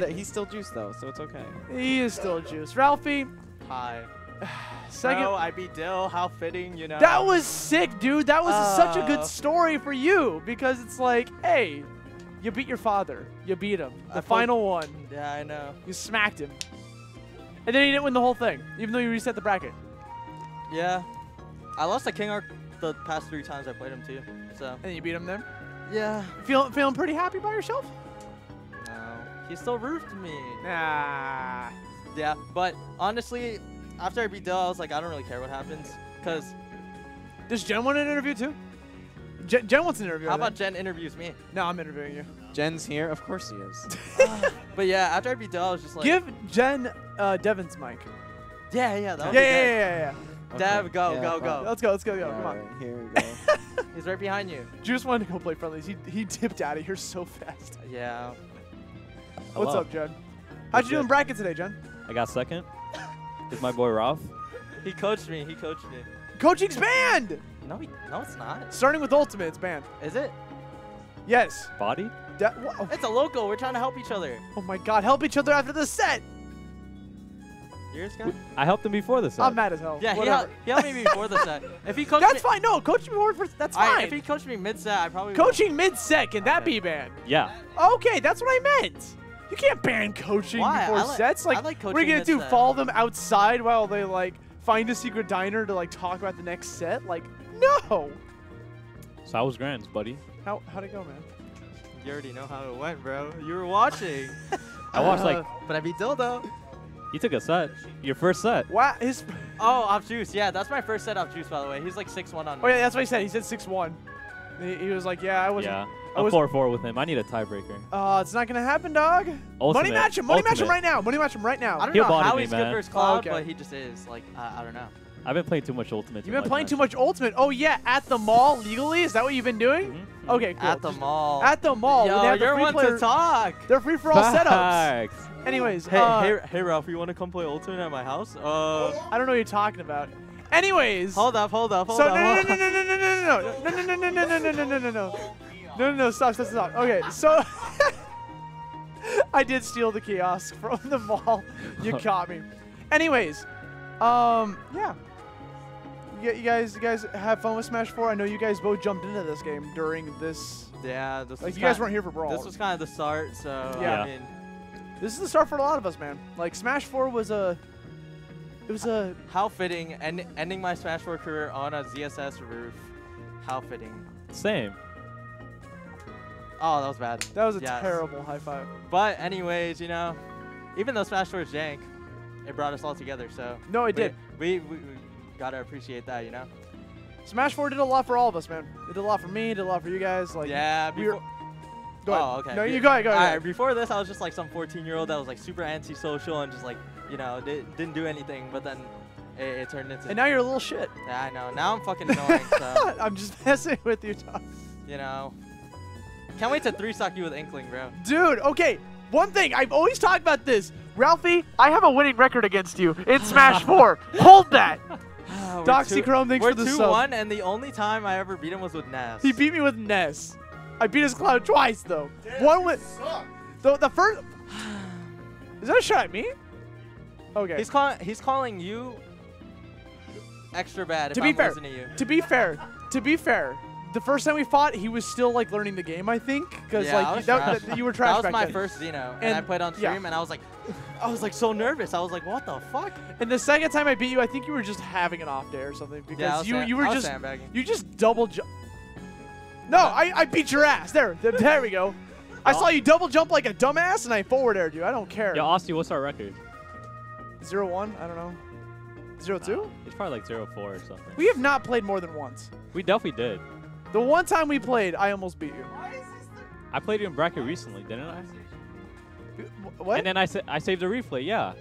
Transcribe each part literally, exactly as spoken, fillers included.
fine. He's still juiced though, so it's okay. He is still juiced. Ralphie. Hi. Second. Bro, I beat Dill. How fitting, you know. That was sick, dude. That was uh, such a good story for you because it's like, hey, you beat your father. You beat him. The I final one. Yeah, I know. You smacked him. And then he didn't win the whole thing, even though you reset the bracket. Yeah. I lost the King Arc the past three times I played him too. So. And you beat him then? Yeah. Feeling feeling pretty happy by yourself? No. He still roofed me. Nah. Yeah, but honestly, after I beat Dill, I was like, I don't really care what happens. Because. Does Jen want an interview too? Jen, Jen wants an interview. How about Jen interviews me? No, I'm interviewing you. Jen's here. Of course he is. uh, but yeah, after I beat Dill, I was just like. Give Jen uh, Devin's mic. Yeah, yeah. That yeah, be yeah, yeah, yeah, yeah. Okay. Dev, go, yeah, go, go. Let's go, let's go, go. Yeah, come on. Right, here we go. He's right behind you. Juice wanted to go play friendlies. He, he dipped out of here so fast. Yeah. Hello. What's up, Jen? How'd you do in bracket today, Jen? I got second. It's my boy, Ralph. He coached me. He coached me. Coaching's banned! No, he, no, it's not. Starting with Ultimate, it's banned. Is it? Yes. Body? De oh. It's a local. We're trying to help each other. Oh, my God. Help each other after the set. Yours, guy? I helped him before the set. I'm mad as hell. Yeah, he, hel he helped me before the set. If he coached That's me fine. No, coach me more. For, that's I, fine. If he coached me mid-set, I probably Coaching mid-set, can that be banned? Yeah. Okay, that's what I meant. You can't ban coaching Why? before like, sets. Like, like what are you going to do, set. follow them outside while they, like, find a secret diner to, like, talk about the next set? Like, no. So I was grands, buddy. How, how'd it go, man? You already know how it went, bro. You were watching. I watched, like. Uh, but I beat Dildo. You took a set. Your first set. Wow. His oh, off juice. Yeah, that's my first set off juice, by the way. He's, like, six one on me. Oh, yeah, that's what he said. He said six one. He, he was like, yeah, I wasn't. Yeah. I'm four four with him. I need a tiebreaker. Uh, it's not going to happen, dog. Ultimate. Money match him. Money Ultimate. match him right now. Money match him right now. I don't He'll know how me, he's man. good versus Cloud, oh, okay. but he just is. Like, uh, I don't know. I've been playing too much Ultimate. You've been playing match. too much Ultimate. Oh, yeah. At the mall legally? Is that what you've been doing? Mm-hmm. Okay, cool. At the mall. At the mall. Yo, they have you're the free one player. to talk. They're free for all Facts. setups. Anyways. Hey, uh, hey, hey, Ralph, you want to come play Ultimate at my house? Uh, I don't know what you're talking about. Anyways. Hold up, hold up, hold so, up. So, no, no, no, no, no, no, no, no, no, no, no, no, no, no, no, no. No, no, no, stop, stop, stop. Okay, so I did steal the kiosk from the mall. You caught me. Anyways, um, yeah. You, you guys, you guys have fun with Smash four. I know you guys both jumped into this game during this. Yeah, this like was you guys weren't here for Brawl. This was kind of the start, so yeah. I mean, this is the start for a lot of us, man. Like Smash four was a, it was a. How fitting, and ending my Smash four career on a Z S S roof. How fitting. Same. Oh, that was bad. That was a yes. terrible high five. But anyways, you know, even though Smash four is jank, it brought us all together. So no, it we, did. We, we, we got to appreciate that, you know? Smash four did a lot for all of us, man. It did a lot for me. It did a lot for you guys. Like, yeah. We were go ahead. Oh, okay. No, you go ahead. Go ahead. All right, before this, I was just like some fourteen-year-old that was like super antisocial and just like, you know, di didn't do anything. But then it, it turned into... And now you're a little shit. Yeah, I know. Now I'm fucking annoying. So. I'm just messing with you, Tom. You know? Can't wait to three-stock you with Inkling, bro. Dude, okay. One thing. I've always talked about this. Ralphie, I have a winning record against you in Smash four. Hold that. Oh, Doxychrome, thanks for the sub. We're two one, and the only time I ever beat him was with Ness. He beat me with Ness. I beat his Cloud twice, though. Damn, one with... The, the first... Is that a shot at me? Okay. He's, call he's calling you extra bad if I'm losing to you. To be fair. To be fair. The first time we fought, he was still like learning the game, I think, because yeah, like that, that, you were trash. That was back my then. first Xeno, and, and I played on stream, yeah. and I was like, I was like so nervous. I was like, what the fuck? And the second time I beat you, I think you were just having an off day or something because yeah, you you were just you just double jump. No, I I beat your ass. There, there we go. I saw you double jump like a dumbass, and I forward aired you. I don't care. Yo, Aussie, what's our record? Zero one. I don't know. Zero two? Nah, it's probably like zero four or something. We have not played more than once. We definitely did. The one time we played, I almost beat you. Why is this the I played you in bracket recently, didn't I? What? And then I sa I saved the replay, yeah.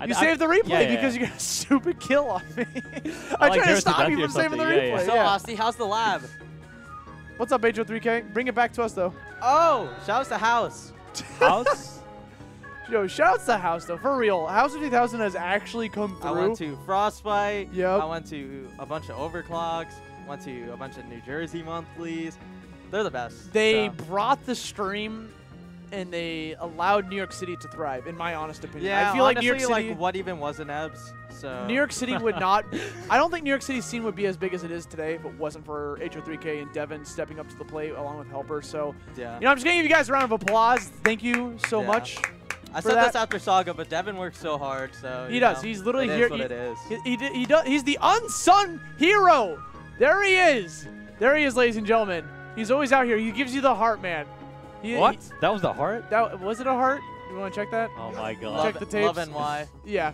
I, you I, saved the replay yeah, yeah, because yeah. you got a stupid kill on me. I, I like tried to stop you from saving the yeah, replay. Yeah, yeah. So, yeah. Aussie, how's the lab? What's up, H O three K? Bring it back to us, though. Oh, shouts to House. House? Yo, shouts to House, though. For real. House of two thousand has actually come through. I went to Frostbite. Yep. I went to a bunch of overclocks. Went to a bunch of New Jersey monthlies. They're the best. They so. brought the stream and they allowed New York City to thrive, in my honest opinion. Yeah, I feel honestly, like New York City, like, what even was an E B S? So New York City would not. I don't think New York City's scene would be as big as it is today if it wasn't for H O three K and Deven stepping up to the plate along with Helper. So, yeah. you know, I'm just gonna give you guys a round of applause. Thank you so yeah. much. I said that. this after Saga, but Deven works so hard. So he does. Know, he's literally here. Is what he, it is. He, he, he does. He's the unsung hero. There he is. There he is, ladies and gentlemen. He's always out here. He gives you the heart, man. He, what? He, that was the heart? That was it a heart? You want to check that? Oh my God. Love, check the tapes. Love N Y. Yeah.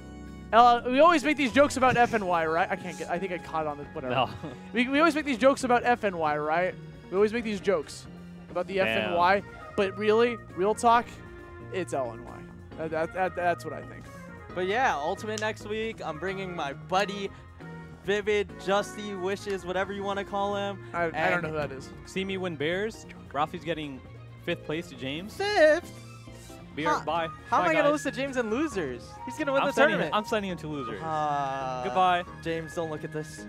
Uh, we always make these jokes about F N Y, right? I can't get. I think I caught on the whatever. No. we we always make these jokes about F N Y, right? We always make these jokes about the Damn. F N Y, but really, real talk, it's L N Y. That, that, that, that's what I think. But yeah, Ultimate next week. I'm bringing my buddy, Vivid, Justy, Wishes, whatever you want to call him. I, I don't know who that is. See me win bears. Ralphie's getting fifth place to James. Fifth? Beer, huh. bye. How bye am I going to lose to James and losers? He's going to win I'm the tournament. Him, I'm sending him to losers. Uh, Goodbye. James, don't look at this.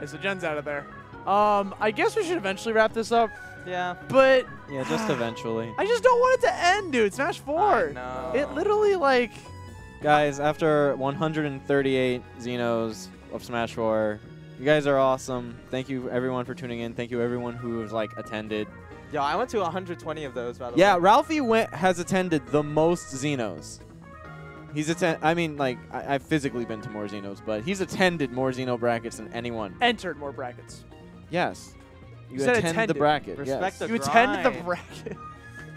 Hey, so Jen's out of there. Um, I guess we should eventually wrap this up. Yeah. But yeah, just eventually. I just don't want it to end, dude. Smash four. No. It literally like guys, after one hundred thirty-eight Xenos of Smash four, you guys are awesome. Thank you everyone for tuning in. Thank you everyone who's like attended. Yo, I went to one hundred twenty of those by the yeah, way. Yeah, Ralphie went has attended the most Xenos. He's attend. I mean, like I I've physically been to more Xenos, but he's attended more Xeno brackets than anyone. Entered more brackets. Yes. You, you said attend attended. the bracket. Respect yes. the you grind. attend the bracket.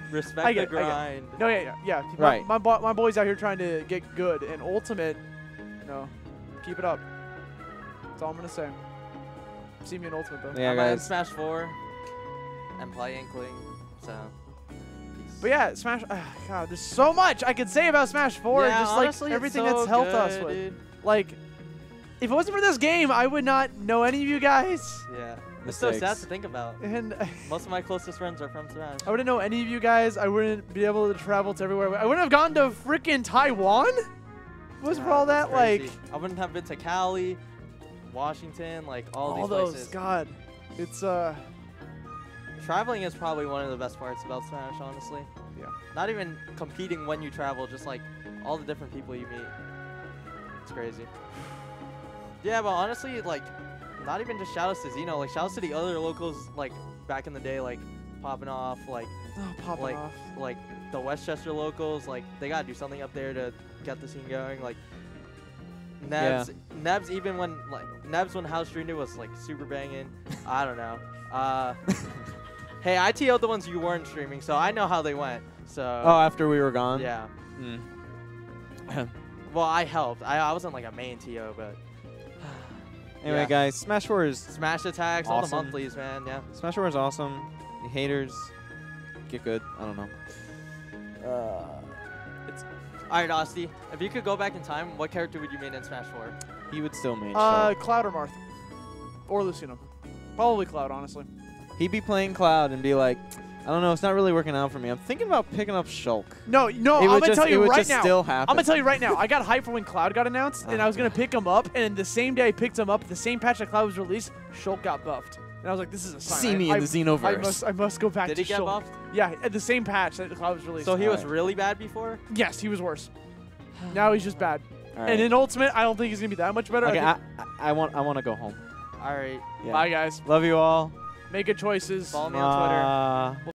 Respect I get, the grind. I get. No, yeah, yeah, yeah. Right. My, my my boy's out here trying to get good, and Ultimate, you know, keep it up. That's all I'm gonna say. See me in Ultimate though. Yeah, I'm guys. in Smash four, and play Inkling. So. But yeah, Smash. Uh, God, there's so much I could say about Smash four, yeah, and just honestly, like everything so that's helped good, us with. Dude. Like, if it wasn't for this game, I would not know any of you guys. Yeah. It's mistakes. so sad to think about. And most of my closest friends are from Smash. I wouldn't know any of you guys. I wouldn't be able to travel to everywhere. I wouldn't have gone to freaking Taiwan. What's yeah, for all that crazy. like? I wouldn't have been to Cali, Washington, like all, all these those, places. God, it's uh. Traveling is probably one of the best parts about Smash, honestly. Yeah. Not even competing when you travel, just like all the different people you meet. It's crazy. Yeah, but honestly, like. Not even just shout-outs to Zeno, like shout-outs to the other locals, like back in the day, like popping off, like oh, popping like, off. like the Westchester locals, like they gotta do something up there to get the scene going. Like Nebs, yeah. Nebs even when like Nebs when House Street was like super banging. I don't know. Uh, hey, I T O'd the ones you weren't streaming, so I know how they went. So oh, after we were gone. Yeah. Mm. Well, I helped. I I wasn't like a main T O, but. Anyway, yeah. guys, Smash four is Smash attacks, awesome. all the monthlies, man, yeah. Smash four is awesome. The haters, get good. I don't know. Uh, it's all right, Austy. If you could go back in time, what character would you main in Smash four? He would still main. Uh, so. Cloud or Marth, or Lucina. Probably Cloud, honestly. He'd be playing Cloud and be like, I don't know, it's not really working out for me. I'm thinking about picking up Shulk. No, no, I'm gonna tell you right now. Still happen. I'm gonna tell you right now. I got hyped for when Cloud got announced, oh, and I was gonna pick him up. And the same day I picked him up, the same patch that Cloud was released, Shulk got buffed, and I was like, "This is a sign." See me in the Xenoverse. I must, I must go back to Shulk. Did he get buffed? Yeah, at the same patch that Cloud was released. So he was really bad before? Yes, he was worse. Now he's just bad. Right. And in Ultimate, I don't think he's gonna be that much better. Okay, I, I, I want, I want to go home. All right, yeah. Bye guys. Love you all. Make good choices. Follow me uh, on Twitter.